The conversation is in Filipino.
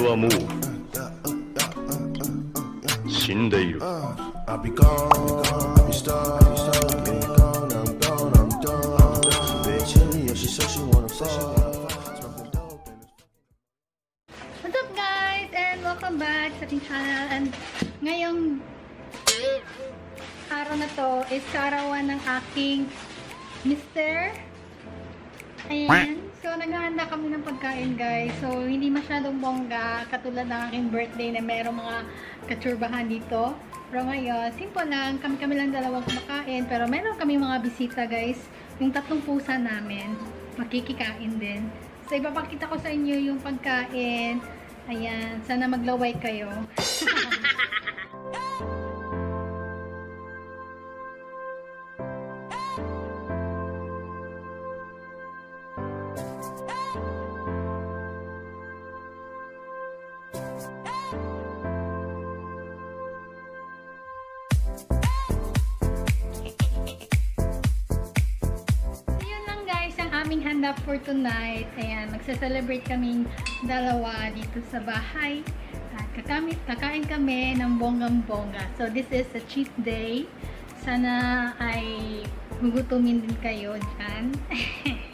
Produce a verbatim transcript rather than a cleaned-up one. はもう死んでいる。What's up guys and welcome back sa ating channel. And ngayong araw na to is kaarawan ng aking mister. Ayan. So, naghahanda kami ng pagkain, guys. So, hindi masyadong bongga. Katulad ng aking birthday na merong mga katsurbahan dito. Pero ngayon, simple lang. Kami-kami lang dalawang kumakain. Pero meron kami mga bisita, guys. Yung tatlong pusa namin, makikikain din. So, ipapakita ko sa inyo yung pagkain. Ayan. Sana maglaway kayo. Aming handa for tonight. Ayan, magse-celebrate kaming dalawa dito sa bahay. At kakamit, kakain kami ng bonggang-bongga. So, this is a cheat day. Sana ay gugutumin din kayo dyan.